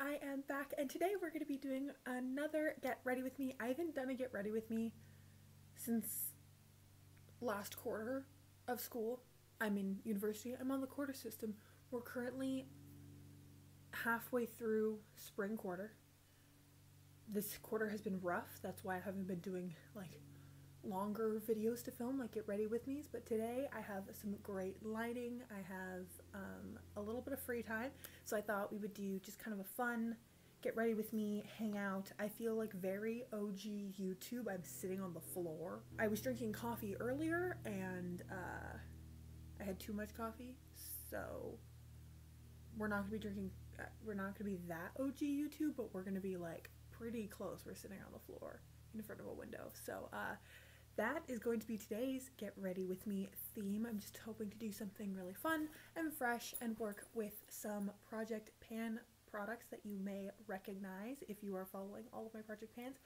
I am back, and today we're going to be doing another Get Ready With Me. I haven't done a Get Ready With Me since last quarter of school. I'm in university. I'm on the quarter system. We're currently halfway through spring quarter. This quarter has been rough. That's why I haven't been doing like longer videos to film, like Get Ready With Me's. But today I have some great lighting. I have a little bit of free time, so I thought we would do just kind of a fun Get Ready With Me hangout. I feel like very OG YouTube. I'm sitting on the floor. I was drinking coffee earlier and I had too much coffee, so we're not gonna be drinking, we're not gonna be that OG YouTube, but we're gonna be like pretty close. We're sitting on the floor in front of a window, so that is going to be today's Get Ready With Me theme. I'm just hoping to do something really fun and fresh and work with some Project Pan products that you may recognize if you are following all of my Project Pans.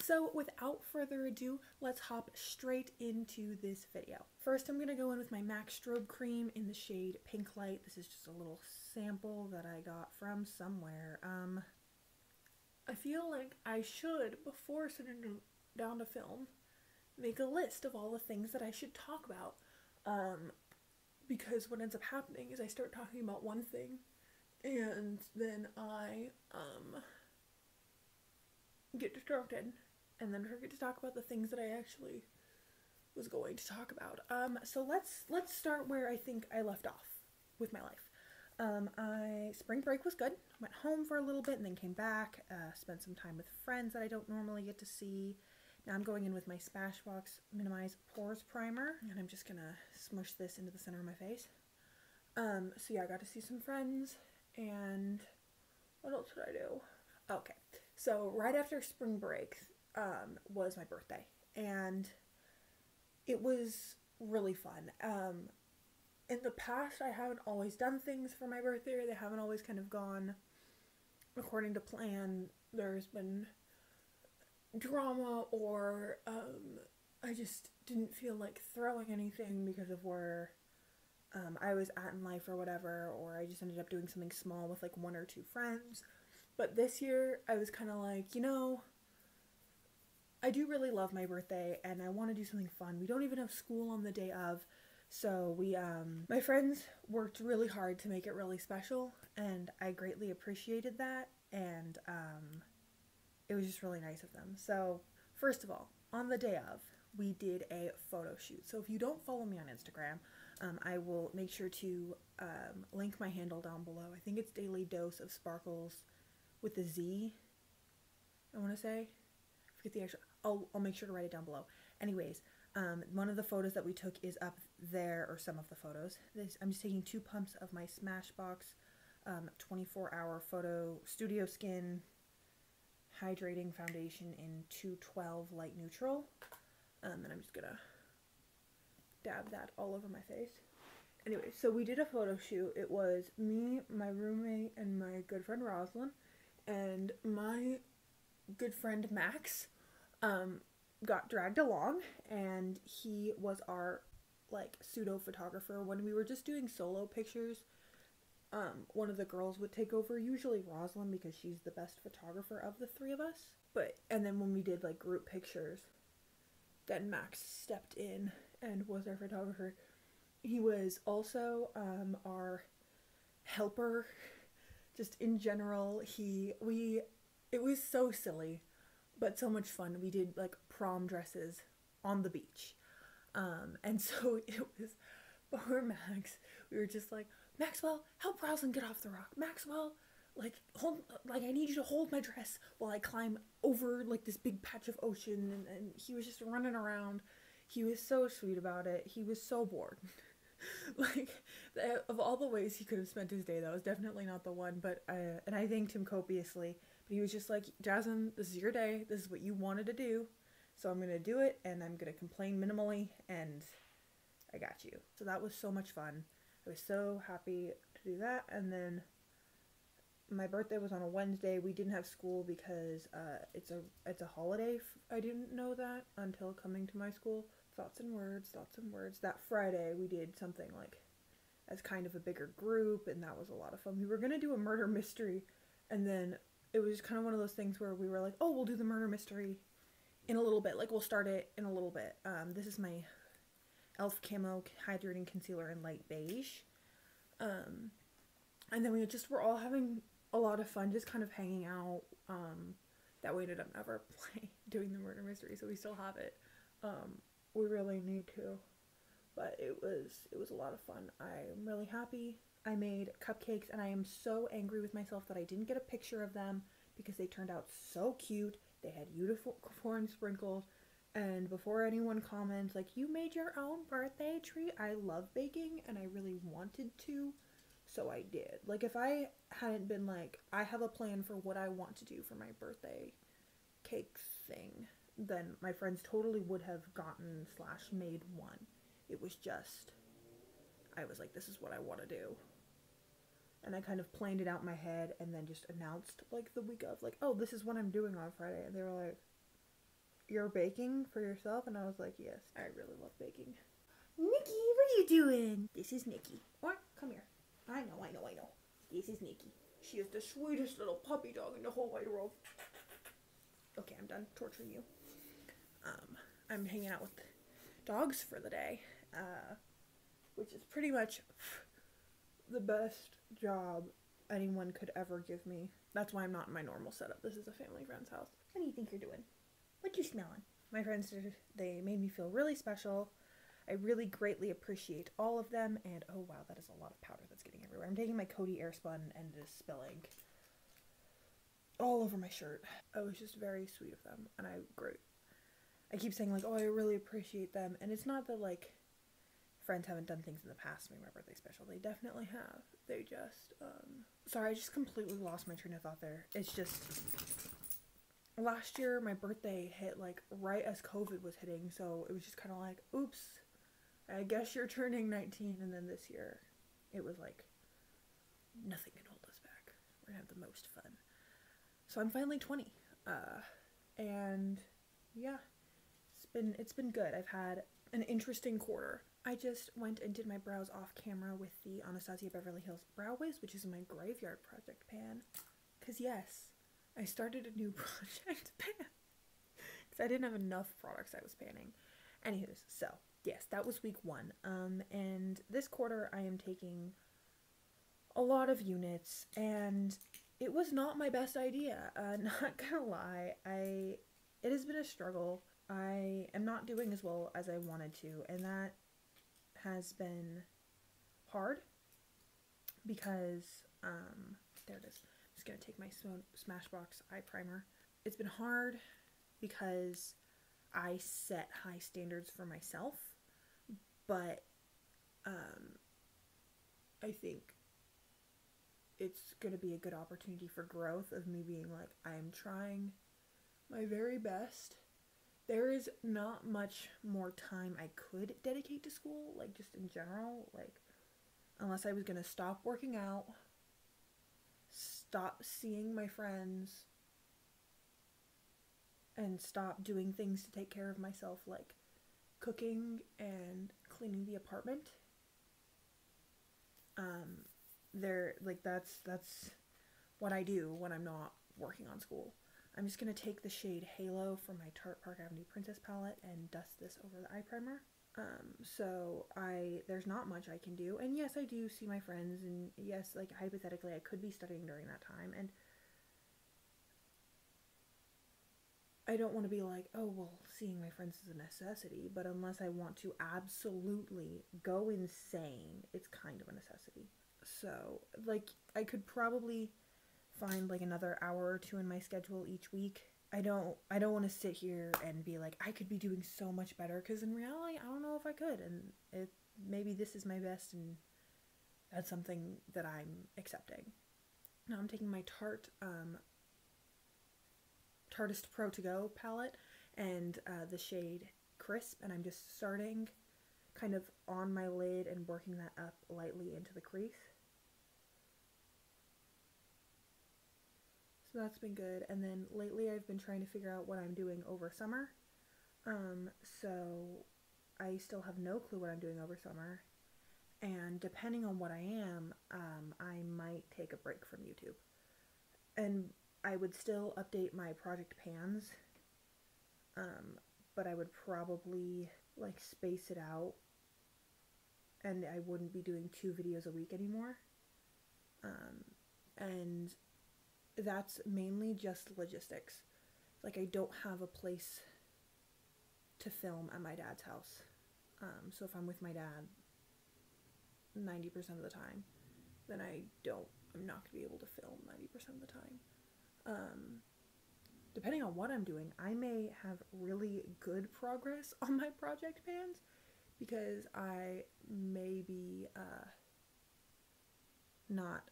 So without further ado, let's hop straight into this video. First, I'm going to go in with my MAC strobe cream in the shade Pink Light. This is just a little sample that I got from somewhere. I feel like I should, before sitting down to film, make a list of all the things that I should talk about, because what ends up happening is I start talking about one thing and then I get distracted and then forget to talk about the things that I actually was going to talk about. So let's start where I think I left off with my life. Spring break was good. Went home for a little bit and then came back, spent some time with friends that I don't normally get to see. Now I'm going in with my Smashbox Minimize Pores Primer, and I'm just gonna smush this into the center of my face. So yeah, I got to see some friends, and what else did I do? Okay, so right after spring break was my birthday, and it was really fun. In the past, I haven't always done things for my birthday, or they haven't always kind of gone according to plan. There's been drama, or I just didn't feel like throwing anything because of where I was at in life or whatever, or I just ended up doing something small with like one or two friends. But this year I was kind of like, you know, I do really love my birthday and I want to do something fun. We don't even have school on the day of, so we my friends worked really hard to make it really special, and I greatly appreciated that, and it was just really nice of them. So first of all, on the day of, we did a photo shoot. So if you don't follow me on Instagram, I will make sure to link my handle down below. I think it's Daily Dose of Sparkles with a Z, I want to say. I forget the actual. I'll make sure to write it down below. Anyways, one of the photos that we took is up there, or some of the photos. I'm just taking two pumps of my Smashbox 24-hour photo studio skin hydrating foundation in 212 light neutral, and I'm just gonna dab that all over my face. Anyway, so we did a photo shoot. It was me, my roommate, and my good friend Roslyn, and my good friend Max got dragged along, and he was our like pseudo photographer. When we were just doing solo pictures, one of the girls would take over, usually Roslyn, because she's the best photographer of the three of us. And then when we did like group pictures, then Max stepped in and was our photographer. He was also our helper, just in general. It was so silly, but so much fun. We did like prom dresses on the beach, and so it was, poor Max, we were just like, Maxwell, help Roslyn get off the rock. Maxwell, like, hold, like, I need you to hold my dress while I climb over, like, this big patch of ocean. And he was just running around. He was so sweet about it. He was so bored. Like, of all the ways he could have spent his day, that was definitely not the one. But, and I thanked him copiously. But he was just like, Jasmine, this is your day. This is what you wanted to do. So I'm going to do it, and I'm going to complain minimally, and I got you. So that was so much fun. I was so happy to do that. And then my birthday was on a Wednesday. We didn't have school because it's a holiday. I didn't know that until coming to my school. Thoughts and words. That Friday we did something like as kind of a bigger group, and that was a lot of fun. We were gonna do a murder mystery And then it was kind of one of those things where we were like, oh, we'll do the murder mystery in a little bit. Like, we'll start it in a little bit. This is my Elf Camo Hydrating Concealer in Light Beige. And then we just were all having a lot of fun just kind of hanging out. That we ended up never doing the murder mystery, so we still have it. We really need to. But it was a lot of fun. I'm really happy. I made cupcakes, and I am so angry with myself that I didn't get a picture of them because they turned out so cute. They had unicorn sprinkles, and before anyone comments, like, you made your own birthday tree, I love baking, and I really wanted to, so I did. Like, if I hadn't been like, I have a plan for what I want to do for my birthday cake thing, then my friends totally would have gotten / made one. It was just, I was like, this is what I want to do. And I kind of planned it out in my head and then just announced, like, the week of, like, oh, this is what I'm doing on Friday. And they were like, you're baking for yourself? And I was like, yes, I really love baking. Nikki, what are you doing? This is Nikki. Or, come here. I know. This is Nikki. She is the sweetest little puppy dog in the whole wide world. Okay, I'm done torturing you. I'm hanging out with dogs for the day, which is pretty much the best job anyone could ever give me. That's why I'm not in my normal setup. This is a family friend's house. What do you think you're doing? What you smelling? My friends, they made me feel really special. I really greatly appreciate all of them, and oh wow, that is a lot of powder that's getting everywhere. I'm taking my Cody Airspun and it is spilling all over my shirt. I was just very sweet of them, and I keep saying, like, oh, I really appreciate them, and it's not that, like, friends haven't done things in the past to make my birthday special. They definitely have. They just, sorry, I just completely lost my train of thought there. It's just, last year, my birthday hit, like, right as COVID was hitting, so it was just kind of like, oops, I guess you're turning 19, and then this year, it was like, nothing can hold us back. We're gonna have the most fun. So I'm finally 20, and yeah. It's been good. I've had an interesting quarter. I just went and did my brows off camera with the Anastasia Beverly Hills Brow Wiz, which is in my graveyard project pan. Because yes, I started a new project pan. Because I didn't have enough products I was panning. Anywho, so yes, that was week one. And this quarter I am taking a lot of units, and it was not my best idea. Not gonna lie, it has been a struggle. I am not doing as well as I wanted to, and that has been hard because, there it is. I'm just going to take my Smashbox eye primer. It's been hard because I set high standards for myself, but, I think it's going to be a good opportunity for growth of me being like, I'm trying my very best. There is not much more time I could dedicate to school, like, just in general, like, unless I was gonna stop working out, stop seeing my friends, and stop doing things to take care of myself, like cooking and cleaning the apartment. That's what I do when I'm not working on school. I'm just going to take the shade Halo from my Tarte Park Avenue Princess palette and dust this over the eye primer. So there's not much I can do. And yes, I do see my friends, and yes, like, hypothetically, I could be studying during that time. And I don't want to be like, oh, well, seeing my friends is a necessity. But unless I want to absolutely go insane, it's kind of a necessity. So, like, I could probably find like another hour or two in my schedule each week. I don't want to sit here and be like, I could be doing so much better, because in reality I don't know if I could, and maybe this is my best, and that's something that I'm accepting. Now I'm taking my Tarteist Pro To Go palette and the shade Crisp, and I'm just starting kind of on my lid and working that up lightly into the crease. That's been good. And then lately I've been trying to figure out what I'm doing over summer. So I still have no clue what I'm doing over summer, and depending on what I am, I might take a break from YouTube. and I would still update my project pans, but I would probably like space it out, and I wouldn't be doing 2 videos a week anymore. And that's mainly just logistics. Like, I don't have a place to film at my dad's house. So if I'm with my dad 90% of the time, then I'm not going to be able to film 90% of the time. Depending on what I'm doing, I may have really good progress on my project pans because I may be not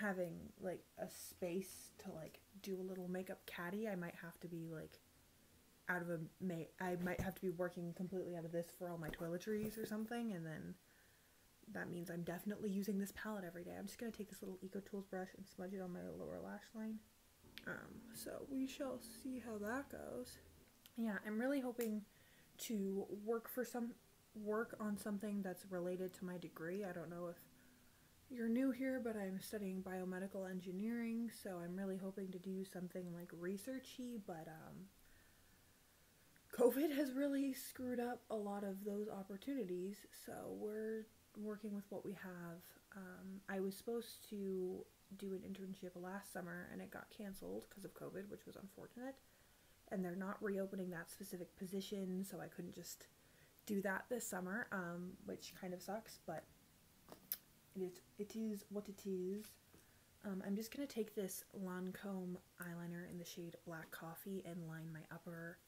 having like a space to like do a little makeup caddy. I might have to be like out of I might have to be working completely out of this for all my toiletries or something, and then that means I'm definitely using this palette every day. I'm just gonna take this little EcoTools brush and smudge it on my lower lash line. So we shall see how that goes. Yeah, I'm really hoping to work on something that's related to my degree. I don't know if you're new here, but I'm studying biomedical engineering, so I'm really hoping to do something like researchy, but COVID has really screwed up a lot of those opportunities, so we're working with what we have. I was supposed to do an internship last summer and it got canceled because of COVID, which was unfortunate, and they're not reopening that specific position, so I couldn't just do that this summer, which kind of sucks, but it is what it is. I'm just gonna take this Lancome eyeliner in the shade Black Coffee and line my upper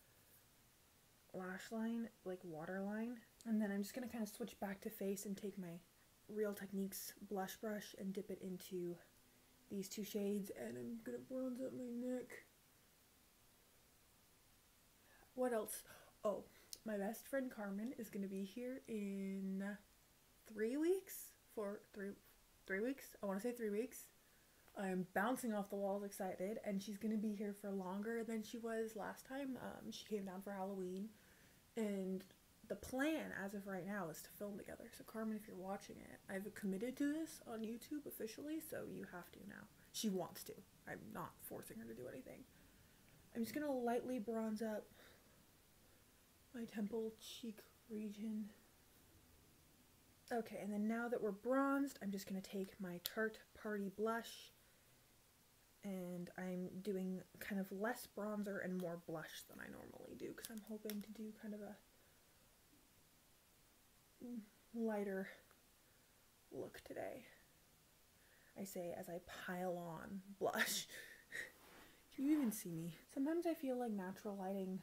lash line, like waterline, and then I'm just gonna kind of switch back to face and take my Real Techniques blush brush and dip it into these 2 shades, and I'm gonna bronze up my neck. What else? Oh, my best friend Carmen is gonna be here in 3 weeks. Three weeks? I want to say 3 weeks. I'm bouncing off the walls excited, and she's going to be here for longer than she was last time. She came down for Halloween, and the plan as of right now is to film together. So Carmen, if you're watching it, I've committed to this on YouTube officially, so you have to now. She wants to. I'm not forcing her to do anything. I'm just going to lightly bronze up my temple cheek region. Okay, and then now that we're bronzed, I'm just going to take my Tarte Party blush, and I'm doing kind of less bronzer and more blush than I normally do because I'm hoping to do kind of a lighter look today. I say as I pile on blush. Can you even see me? Sometimes I feel like natural lighting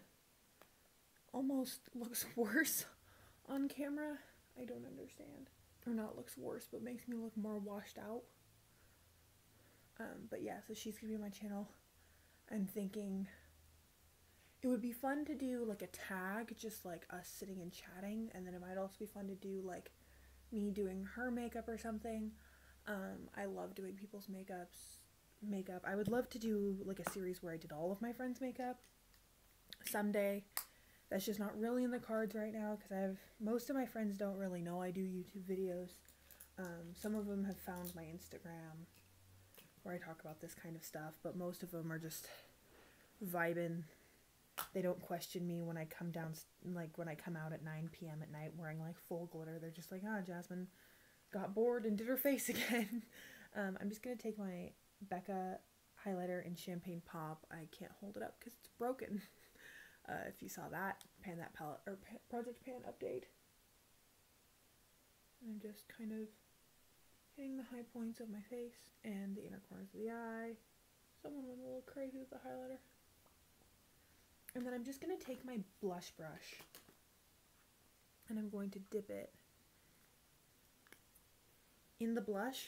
almost looks worse on camera. I don't understand. Or not looks worse, but makes me look more washed out. But yeah, so she's gonna be on my channel. I'm thinking it would be fun to do like a tag, just like us sitting and chatting, and then it might also be fun to do like me doing her makeup or something. I love doing people's makeup. I would love to do like a series where I did all of my friends' makeup someday. That's just not really in the cards right now because most of my friends don't really know I do YouTube videos. Some of them have found my Instagram where I talk about this kind of stuff, but most of them are just vibing. They don't question me when I come down, like when I come out at 9 p.m. at night wearing like full glitter. They're just like, ah, Jasmine got bored and did her face again. I'm just gonna take my Becca highlighter in Champagne Pop. I can't hold it up because it's broken. If you saw that palette or project pan update. And I'm just kind of hitting the high points of my face and the inner corners of the eye. Someone went a little crazy with the highlighter. And then I'm just going to take my blush brush and I'm going to dip it in the blush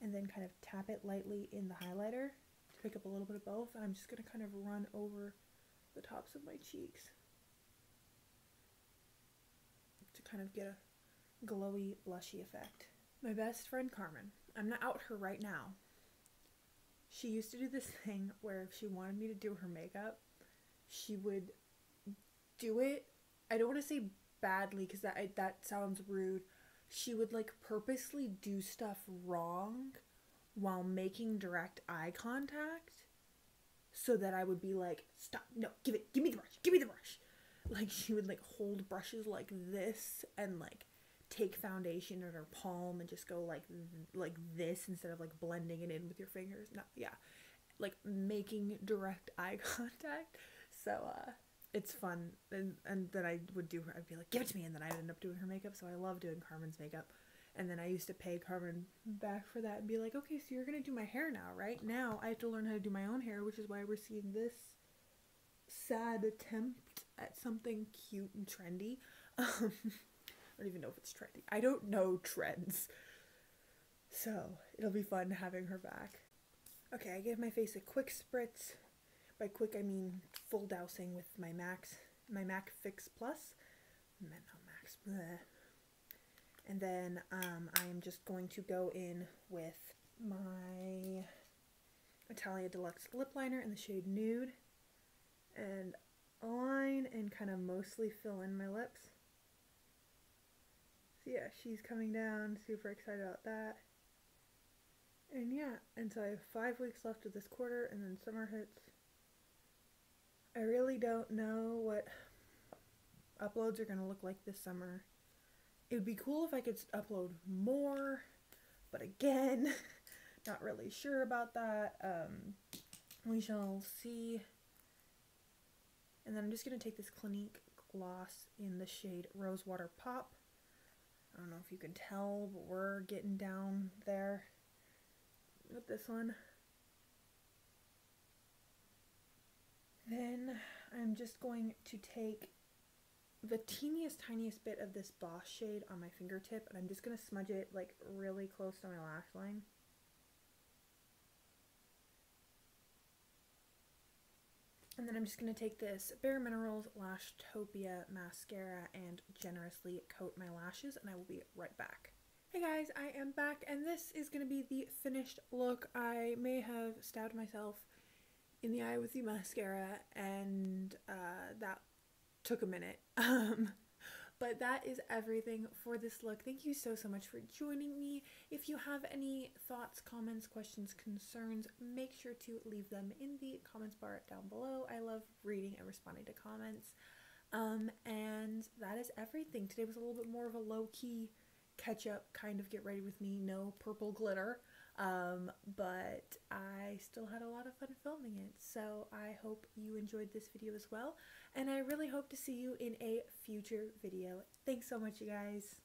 and then kind of tap it lightly in the highlighter to pick up a little bit of both. And I'm just going to kind of run over the tops of my cheeks to kind of get a glowy, blushy effect. My best friend Carmen, I'm not out her right now. She used to do this thing where if she wanted me to do her makeup, she would do it. I don't want to say badly because that sounds rude. She would like purposely do stuff wrong while making direct eye contact, so that I would be like, stop, no, give me the brush. Like, she would like hold brushes like this and like take foundation in her palm and just go like this instead of like blending it in with your fingers. No, yeah, like making direct eye contact. So it's fun. And then I would do her, I'd be like, give it to me, and then I'd end up doing her makeup. So I love doing Carmen's makeup. And then I used to pay Carmen back for that and be like, okay, so you're gonna do my hair now, right? Now I have to learn how to do my own hair, which is why we're seeing this sad attempt at something cute and trendy. I don't even know if it's trendy. I don't know trends. So it'll be fun having her back. Okay, I gave my face a quick spritz. By quick, I mean full dousing with my MAC Fix Plus. And then I am just going to go in with my Italia Deluxe lip liner in the shade Nude, and align and kind of mostly fill in my lips. So yeah, she's coming down, super excited about that. And yeah, and so I have 5 weeks left of this quarter, and then summer hits. I really don't know what uploads are going to look like this summer. It would be cool if I could upload more, but again, not really sure about that. We shall see. And then I'm just going to take this Clinique gloss in the shade Rosewater Pop. I don't know if you can tell, but we're getting down there with this one. Then I'm just going to take the teeniest, tiniest bit of this Boss shade on my fingertip, and I'm just going to smudge it like really close to my lash line. And then I'm just going to take this Bare Minerals Lashtopia mascara and generously coat my lashes, and I will be right back. Hey guys, I am back, and this is going to be the finished look. I may have stabbed myself in the eye with the mascara, and that took a minute, but that is everything for this look. Thank you so much for joining me. If you have any thoughts, comments, questions, concerns, make sure to leave them in the comments bar down below. I love reading and responding to comments, and that is everything. Today was a little bit more of a low-key catch-up, kind of get ready with me, no purple glitter, but I still had a lot of fun filming it, so I hope you enjoyed this video as well, and I really hope to see you in a future video. Thanks so much, you guys.